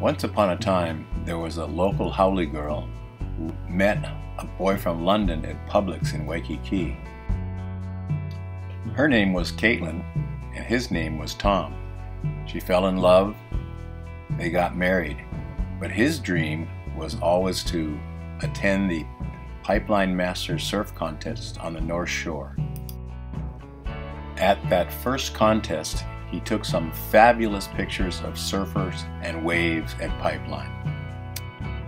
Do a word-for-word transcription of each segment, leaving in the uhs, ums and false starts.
Once upon a time, there was a local Howley girl who met a boy from London at Publix in Waikiki. Her name was Caitlin, and his name was Tom. She fell in love, they got married, but his dream was always to attend the Pipeline Masters Surf Contest on the North Shore. At that first contest, he took some fabulous pictures of surfers and waves at Pipeline.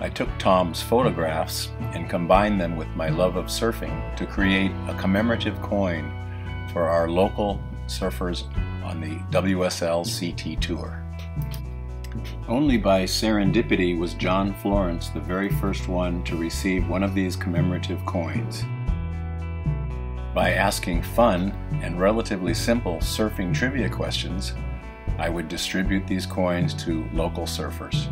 I took Tom's photographs and combined them with my love of surfing to create a commemorative coin for our local surfers on the W S L C T tour. Only by serendipity was John Florence the very first one to receive one of these commemorative coins. By asking fun and relatively simple surfing trivia questions, I would distribute these coins to local surfers.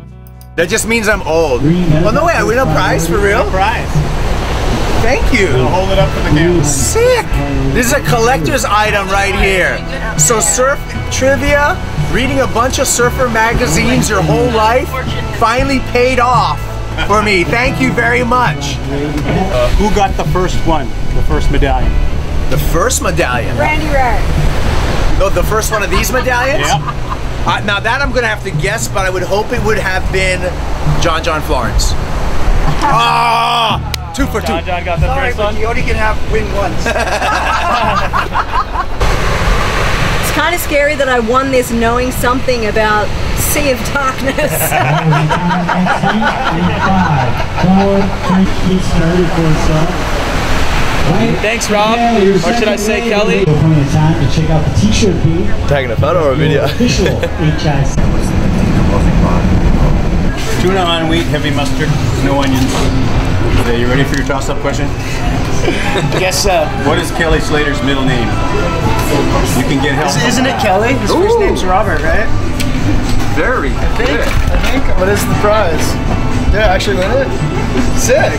That just means I'm old. Well, no way, I win a prize for real? A prize. Thank you. I'll hold it up for the camera. Sick. This is a collector's item right here. So surf trivia, reading a bunch of surfer magazines your whole life, finally paid off for me. Thank you very much. Uh, who got the first one, the first medallion? The first medallion? Randy Rarick. No, the first one of these medallions? Yeah. Uh, now that I'm gonna have to guess, but I would hope it would have been John John Florence. Ah, oh, two for two. John John got the Sorry, first one. You only can have win once. It's kind of scary that I won this, knowing something about Sea of Darkness. Thanks, Rob, yeah, or should I say Kelly? Time to check out the t-shirt feed. Tagging a photo or a video? Official H I C. Tuna on wheat, heavy mustard, no onions. Are you ready for your toss-up question? Yes, sir. Uh, what is Kelly Slater's middle name? You can get help. Isn't it Kelly? His Ooh. First name's Robert, right? Very good. I think, I think. What is the prize? Did I actually win it? Sick.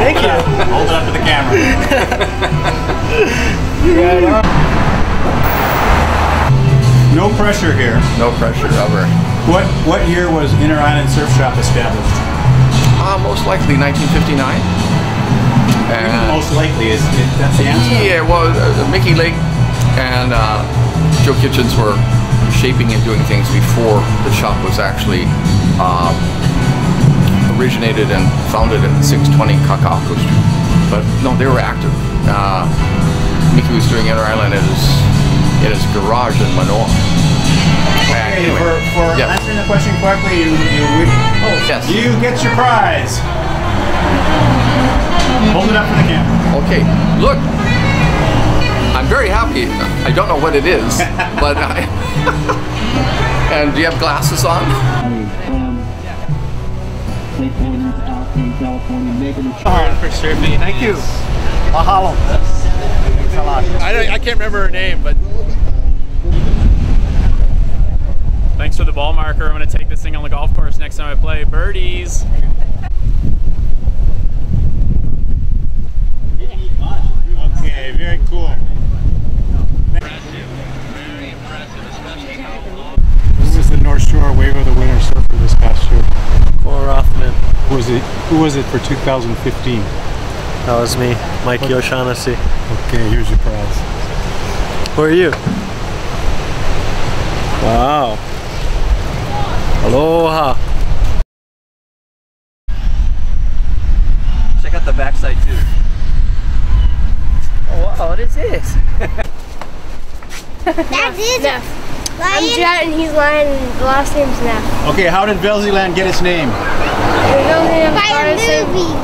Thank you. Hold it up to the camera. Right on. No pressure here. No pressure, Robert. What what year was Inner Island Surf Shop established? Uh, most likely nineteen fifty-nine. And most likely is it, that's the answer. Yeah, well, uh, Mickey Lake and uh, Joe Kitchens were shaping and doing things before the shop was actually uh, originated and founded at six twenty Kakaako Street. But no, they were active. Uh, Mickey was doing Inner Island at his in his garage in Manoa. Okay, anyway, for, for yep. answering the question correctly, you, you, oh, yes. you get your prize. Hold it up for the camera. Okay, look, I'm very happy. I don't know what it is, but I, and do you have glasses on? Hard for surfing. Thank you. Mahalo. A lot. I, don't, I can't remember her name, but thanks for the ball marker. I'm gonna take this thing on the golf course next time I play. Birdies. Okay, very cool. Who was the North Shore Wave of the Winter surfer this past year? Cora Rothman. Who was it? Who was it for two thousand fifteen? That was me, Mikey O'Shaughnessy. Okay, here's your prize. Who are you? Wow. Aloha. Check out the backside too. Oh, wow, what is this? That's it. Neff. I'm Jet and he's Lion and the last name's Neff. Okay, how did Belzeeland get its name? By a movie.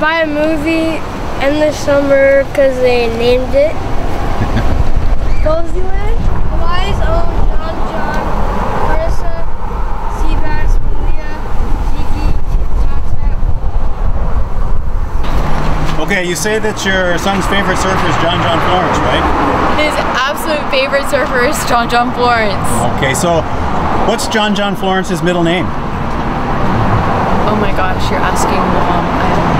By a movie, Endless Summer, because they named it. Belzeeland, Hawaii's own John John, Curtis, Seabass, Malia, Zeke, Lau. Okay, you say that your son's favorite surfer is John John Florence, right? His absolute favorite surfer is John John Florence. Okay, so what's John John Florence's middle name? Oh my gosh, you're asking mom.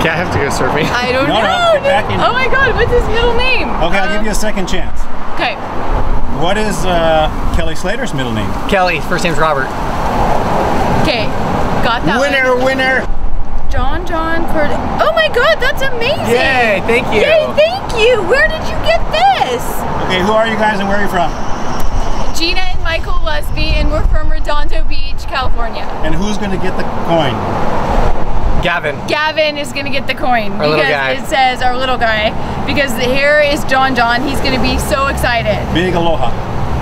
Can't have to go surfing. I don't no, know. No, back in. Oh my god, what's his middle name? Okay, I'll um, give you a second chance. Okay. What is uh, Kelly Slater's middle name? Kelly, first name's Robert. Okay. Got that winner, one. Winner, winner. John John Curtis. Oh my God, that's amazing! Yay, thank you. Yay, thank you. Where did you get this? Okay, who are you guys and where are you from? Gina and Michael Lusby, and we're from Redondo Beach, California. And who's gonna get the coin? Gavin. Gavin is gonna get the coin our because it says our little guy. Because here is John John. He's gonna be so excited. Big aloha.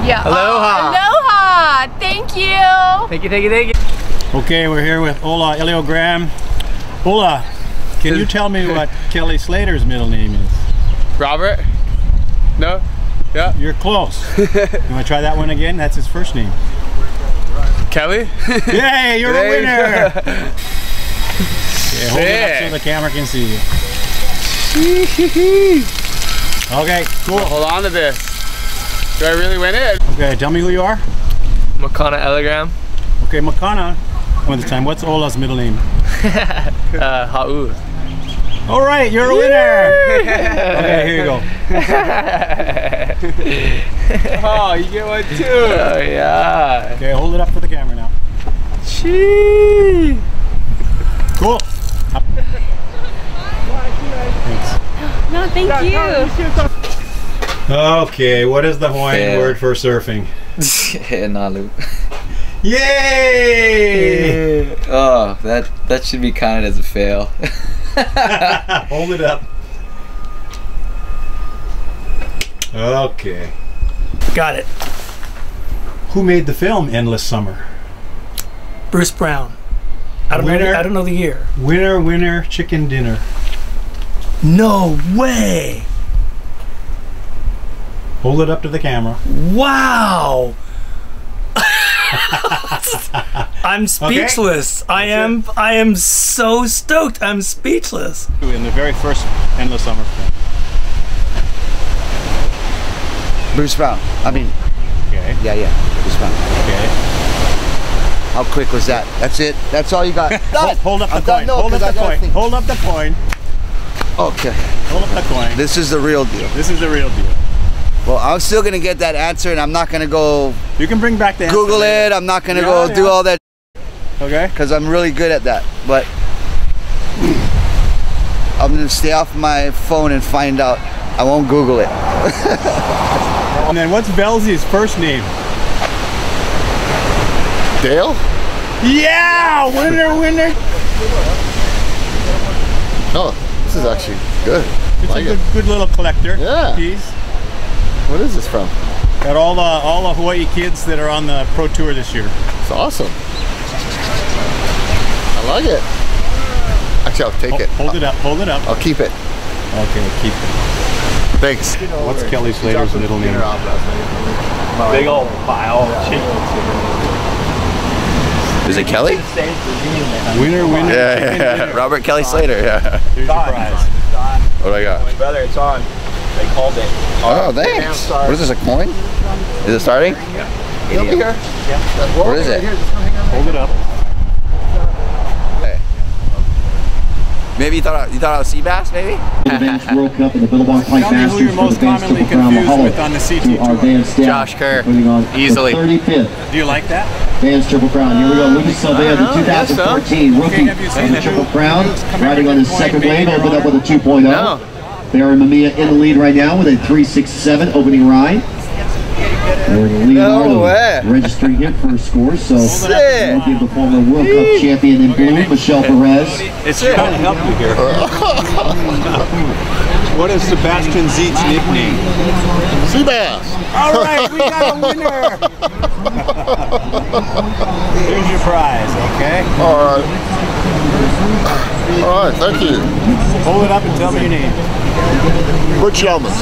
Yeah. Aloha. Oh, aloha. Thank you. Thank you. Thank you. Thank you. Okay, we're here with Ola Elio Graham. Ola, can you tell me what Kelly Slater's middle name is? Robert? No? Yeah. You're close. You want to try that one again? That's his first name. Kelly? Yay, you're a winner! Okay, hold yeah. it up so the camera can see you. Okay, cool. Well, hold on to this. Do I really win it? Okay, tell me who you are. Makana Elegram. Okay, Makana. One at a time. What's Ola's middle name? uh, Ha'u. All right, you're a winner. Okay, here you go. Oh, you get one too. Oh yeah. Okay, hold it up for the camera now. Gee. Cool. Up. Thanks. No, thank you. Okay, what is the Hawaiian yeah. word for surfing? Nalu. Yay! Yeah. Oh, that that should be counted as a fail. Hold it up. Okay. Got it. Who made the film Endless Summer? Bruce Brown. I don't, winner, know, I don't know the year. Winner, winner, chicken dinner. No way! Hold it up to the camera. Wow! I'm speechless. Okay. I am. It. I am so stoked. I'm speechless. In the very first Endless Summer film, Bruce Brown. I mean, okay. Yeah, yeah. Bruce Brown. Okay. How quick was that? That's it. That's all you got. Hold up the coin. Hold up the coin. Hold up the coin. Okay. Hold up the coin. This is the real deal. This is the real deal. Well, I'm still gonna get that answer, and I'm not gonna go. You can bring back the answer. Google it. I'm not gonna yeah, go yeah. do all that. Okay. Because I'm really good at that, but I'm gonna stay off my phone and find out. I won't Google it. And then, what's Belzee's first name? Dale. Yeah, winner, winner. Oh, this is actually good. It's like a good, it. good little collector. Yeah. Piece. What is this from? Got all the all the Hawaii kids that are on the pro tour this year. It's awesome. I like it. Actually, I'll take hold, it. Hold I'll, it up. Hold it up. I'll keep it. Okay, keep it. Thanks. What's Kelly Slater's middle name? Big old pile. Yeah. Is it Kelly? Winner, winner. Yeah, yeah, yeah. Winner. Robert Kelly Slater. Yeah. Here's your prize. What do I got? My brother, it's on. They called it. Oh, thanks. What is this, a coin? Is it starting? Yeah. It'll be here. Yeah. What is it? Hold it up. Okay. Maybe you thought I, you thought I was Seabass, maybe? The World Cup and the Billabong Pipeline Masters. Tell me who you're most commonly confused with on the C T tour. Josh Kerr. Easily. thirty-fifth. Do you like that? Vans Triple Crown. Here we go. Lucas Silvea, the twenty fourteen rookie of the Triple Crown, riding on his second blade, opened up with a two point oh. No. Barry Mamiya in the lead right now with a three six seven opening ride. No way! Registering him for a score, so we'll give the former World Cup champion in blue, Michelle Perez. It's trying to help you here. What is Sebastian Zeke's nickname? Seabass! All right, we got a winner! Here's your prize, okay? All right. All right, thank you. Hold it up and tell me your name. Butch Yelmas.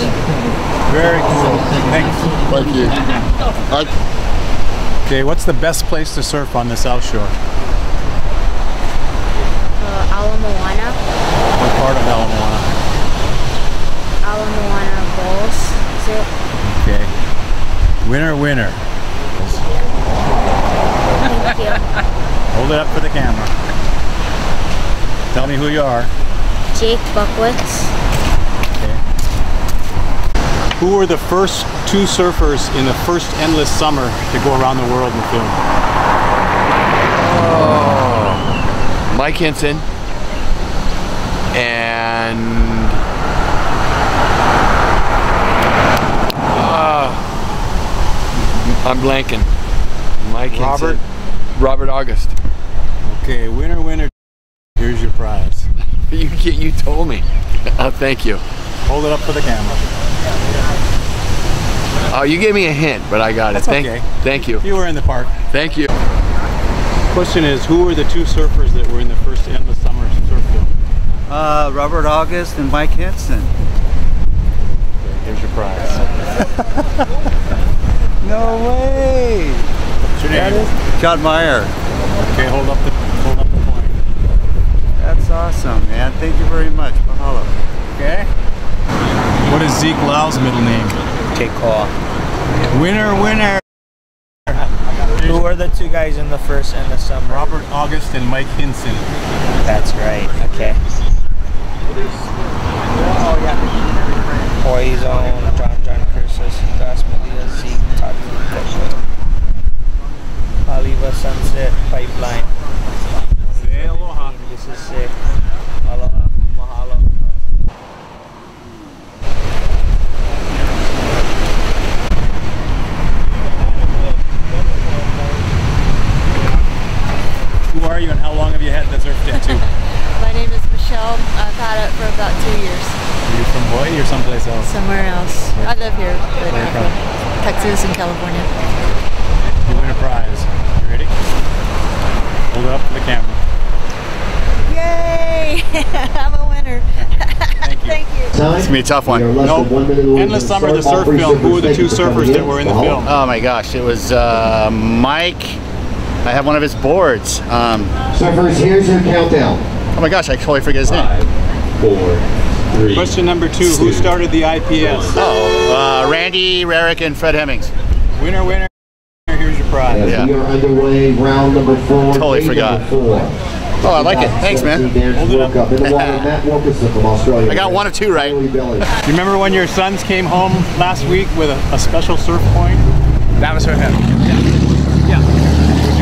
Very cool. Thanks. Thank you. I okay, what's the best place to surf on the South Shore? Uh, Ala Moana. What part of Ala Moana? Ala Moana Bowls, is it? Okay. Winner, winner. Thank you. Hold it up for the camera. Tell me who you are. Jake Buckwitz. Who were the first two surfers in the first Endless Summer to go around the world and film? Oh. Mike Hynson and uh, I'm blanking. Mike Hynson. Robert. Robert August. Okay, winner, winner. Here's your prize. you you told me. Oh, thank you. Hold it up for the camera. Oh, you gave me a hint, but I got it. That's thank, okay. Thank you. You were in the park. Thank you. Question is, who were the two surfers that were in the first Endless Summer surf film? Uh, Robert August and Mike Hynson. Okay, here's your prize. No way! What's your name? That is John Meyer. Okay, hold up the hold up the point. That's awesome, man. Thank you very much. Mahalo. Okay. What is Zeke Lau's middle name? Jake Call. Winner, winner! Who were the two guys in the first Endless Summer? Robert August and Mike Hynson. That's right, okay. Oh, yeah. Hawaii's own John John Curtis, Josh Media, Zeke, Todd, Aliva Sunset, Pipeline. Say aloha. This is sick. Aloha. Mahalo. Are you and how long have you had the surf jet too? My name is Michelle. I've had it for about two years. Are you from Hawaii or someplace else? Somewhere else. Where? I live here, but Where I'm from? Texas and California. You win a prize. You ready? Hold it up to the camera. Yay! I'm a winner. Thank you. Thank you. It's gonna be a tough one. No. Endless Summer, the surf film. Who were the two surfers that were in the film? Oh my gosh! It was uh, Mike. I have one of his boards. Um, Surfers, here's your countdown. Oh my gosh, I totally forget his name. Five, four, three. Question number two, two. Who started the I P S? Oh, uh, Randy Rarick and Fred Hemmings. Winner, winner, here's your prize. Yeah, yeah. We are underway, round number four. Totally forgot. Four. Oh, I like it. Thanks, man. Hold it up. Matt Wilkerson from Australia. I got one of two right. You remember when your sons came home last week with a, a special surf point? That was for him. Yeah. Yeah.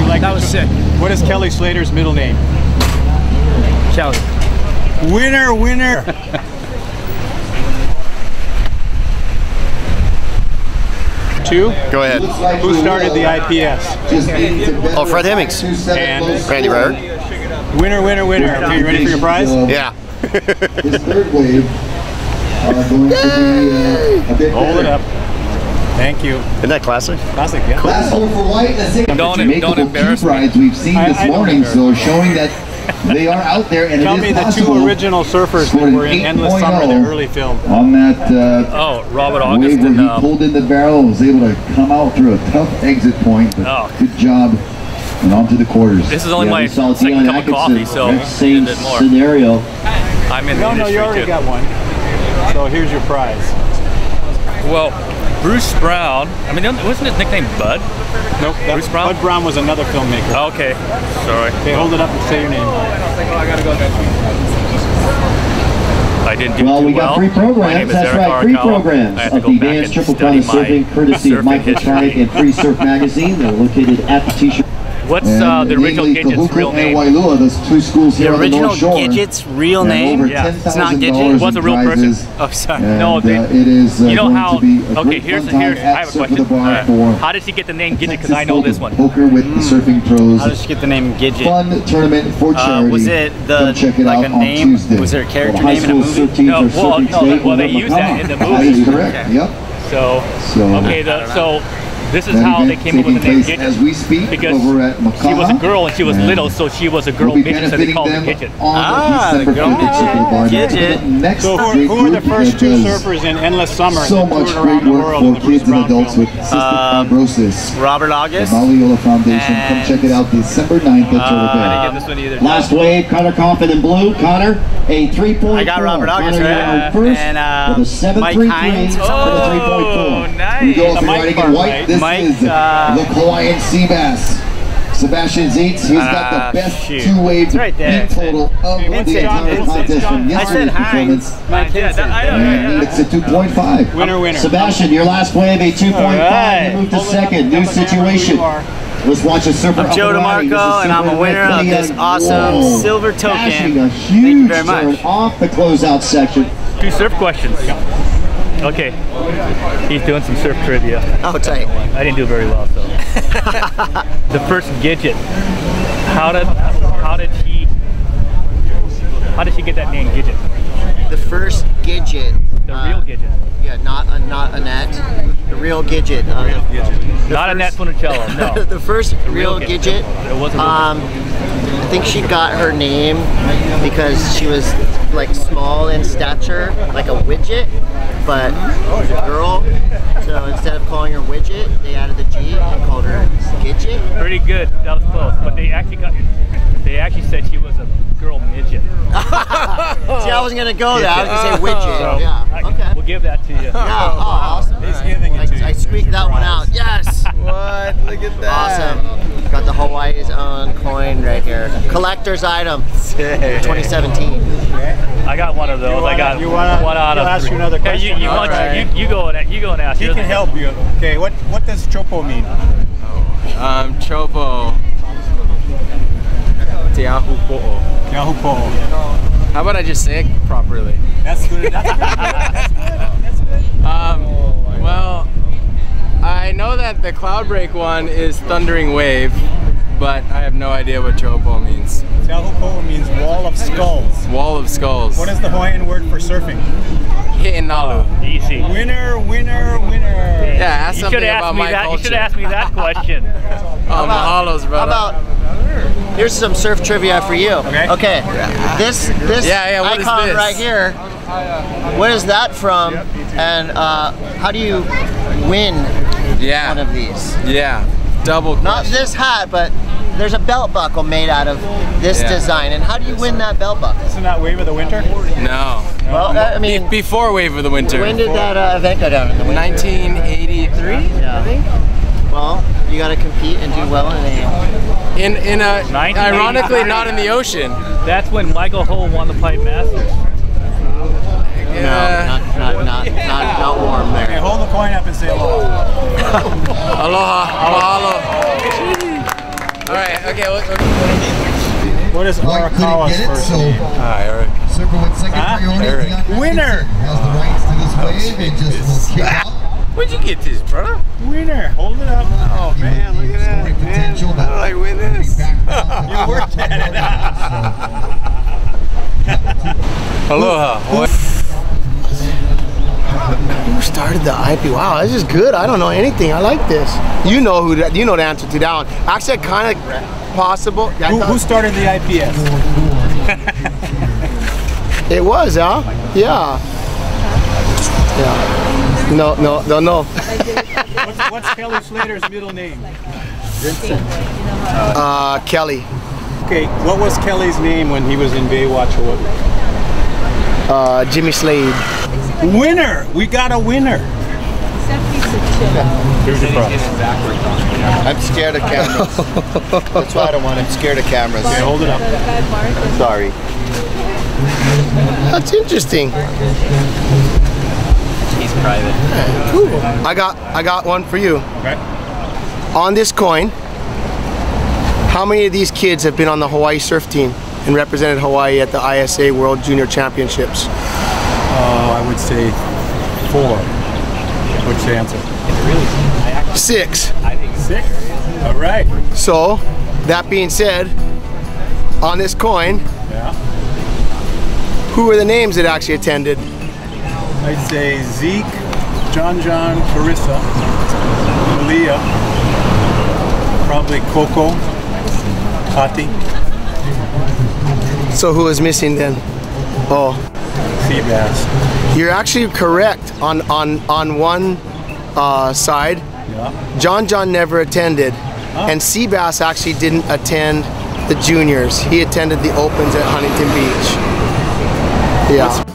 Like that was sick. What is Kelly Slater's middle name? Kelly. Winner, winner! Two? Go ahead. Who started the I P S? Oh, Fred Hemmings. And Randy Ryder. Winner, winner, winner. Okay, you ready for your prize? Yeah. This third wave are going to be a hold it up. Thank you. Isn't that classic? Classic, yeah. Last one for White. Don't, em don't embarrass me. Rides we've seen I, this I morning, so showing that they are out there and tell it is possible. Tell me the two original surfers that were in Endless Summer, the early film. On that uh, oh, Robert August wave and, uh, he pulled in the barrel and was able to come out through a tough exit point. But oh. Good job. And on to the quarters. This is only yeah, my second Dion cup Atkinson, of coffee, so that same more. Scenario. I'm in no, the no, you already too. Got one. So here's your prize. Well. Bruce Brown, I mean, wasn't his nickname Bud? Nope, Bruce Brown? Bud Brown was another filmmaker. Oh, okay, sorry. Okay, hold it up and say your name. I gotta go next week. I didn't do well, we got well. Three programs, that's right, three programs of the Vans Triple Crown Surfing, courtesy of Michael Lusby and Free Surf Magazine. They're located at the T-shirt. What's uh, the original Gidget's real name? Those two schools here the original on the North Shore. Gidget's real name? Yeah. ten, it's not Gidget. It was a real person. Oh, sorry. And, no, they, uh, it is. Uh, you know how? Okay, here's here's. I have a question. Uh, how did she get the name Gidget? Because I know this one. Poker with mm. surfing pros. How did she get the name Gidget? Fun tournament for charity. Uh, was it the it like a name? Was there a character well, name in a movie? No. Well, no. Well, they use that in the movie. Correct. Yep. So. Okay. So. This is how they came up with the name Gidget, as we speak, because over at she was a girl and she was little, so she was a girl midget, so they called her Gidget. Ah, the girl Gidget. So who, who are the first two surfers in Endless Summer that toured around the world for kids and adults with cystic fibrosis? Robert August. The Maliola Foundation. Come check it out December ninth at Turtle Bay. Last wave, Connor Coffin in blue. Connor, a three point four. I got Robert August right. And Mike Hines. Oh, nice. The Mike part, right? Mike, is uh, the Hawaiian Seabass. Sebastian Zietz, he's uh, got the best two-wave right peak total of it's the entire it's contest it's from yesterday's performance. Mike Hynson. And it's a two point five. Winner, winner. Sebastian, your last wave, a two point five. Right. You move to second. New situation. Let's watch a surfer. I'm Joe DeMarco, and I'm a winner of this awesome Whoa. silver token. A huge Thank you very much. Off the closeout section. Two surf questions. Okay, he's doing some surf trivia. Oh, tight. I didn't do very well, so. The first Gidget. How did how did he how did she get that name Gidget? The first Gidget. The real Gidget. Uh, yeah, not uh, not Annette. The real Gidget. Uh, real Gidget. Not Annette Funicello, no. The first the real, real Gidget. Gidget. It wasn't. Um, I think she got her name because she was like small in stature, like a widget, but she's a girl. So instead of calling her widget, they added the G and called her Gidget. Pretty good. That was close. But they actually got. They actually said she was a girl midget. See, I wasn't gonna go there. I was gonna say widget. So, yeah. Okay. I, we'll give that to you. Yeah. Oh, awesome. He's right. giving it I, to I, you. I squeaked that prize. one out. Yes. What? Look at that. Awesome. Got the Hawaii's own coin right here. Collector's item. twenty seventeen. I got one of those. Wanna, I got you wanna, one out of. I'll ask you another question. Hey, you, you, want, right. you, you go and you go and ask. He can help you. Okay. What What does chopo mean? Oh. Um, chopo. How about I just say it properly? That's good. That's good. That's good. That's good. Um, oh, well, I know that the cloud break one is thundering wave, but I have no idea what Chopo means. Chopo means wall of skulls. Wall of skulls. What is the Hawaiian word for surfing? Hi'inalu. Oh, easy. Winner, winner, winner. Yeah, ask you something about my that, culture. You should ask me that question. Oh, mahalos, brother. How about, here's some surf trivia for you. Okay. Okay. This this yeah, yeah, icon this? right here. What is that from? And uh, how do you win yeah. one of these? Yeah. Double. Question. Not this hat, but there's a belt buckle made out of this yeah. design. And how do you win that belt buckle? Isn't that Wave of the Winter? No. Well, that, I mean, Be before Wave of the Winter. When did that uh, event go down? In the winter? nineteen eighty-three. Yeah. I think. Well, you got to compete and do well in a. In in a ironically not in the ocean. That's when Michael Hull won the Pipe Masters. Yeah. No, not not not, yeah. not not warm there. Okay, hold the coin up and say aloha. Aloha, aloha. All right, okay. Look, okay. What is Arakawa's first name? Ah, so, uh, Eric. With second ah, Eric. Winner. Has the rights to this wave and just will kick out. Where'd you get this, brother? Winner. Hold it up. Oh, man, look at that, man. How did I win this? You worked at it. Aloha. Who started the I P? Wow, this is good. I don't know anything. I like this. You know who? That, you know the answer to that one. Actually, kind of possible. Who, who started the I P S? It was, huh? Yeah. Yeah. No, no, no, no. what's, what's Kelly Slater's middle name? Vincent. Uh, Kelly. Okay, what was Kelly's name when he was in Baywatch Hawaii? Uh, Jimmy Slade. Winner! We got a winner! Here's the problem. I'm scared of cameras. That's why I don't want it. I'm scared of cameras. Okay, hold it up. Sorry. That's interesting. Private. Ooh. I got I got one for you. Okay. On this coin, how many of these kids have been on the Hawaii surf team and represented Hawaii at the I S A World Junior Championships? Uh, I would say four. What's your answer? Six. I think six. All right. So, that being said, on this coin, yeah. who are the names that actually attended? I'd say Zeke, John John, Carissa, Malia, probably Coco, Hati. So who is missing then? Oh. Seabass. You're actually correct on, on, on one uh, side. Yeah. John John never attended. Huh? And Seabass actually didn't attend the juniors. He attended the opens at Huntington Beach. Yeah. That's